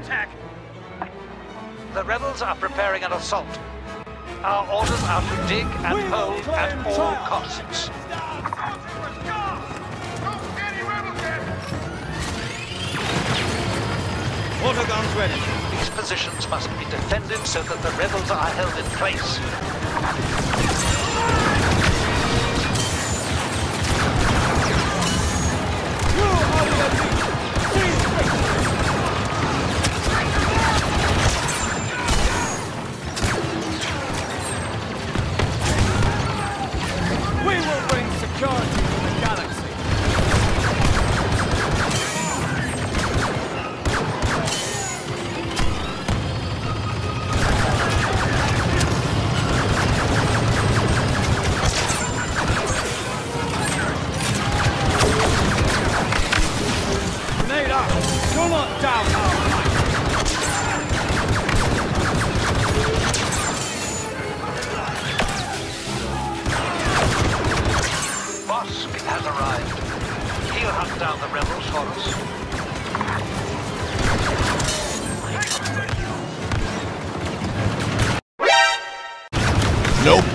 counterattack. The rebels are preparing an assault. Our orders are to dig and hold at all costs. Water guns ready. These positions must be defended so that the rebels are held in place. Nope.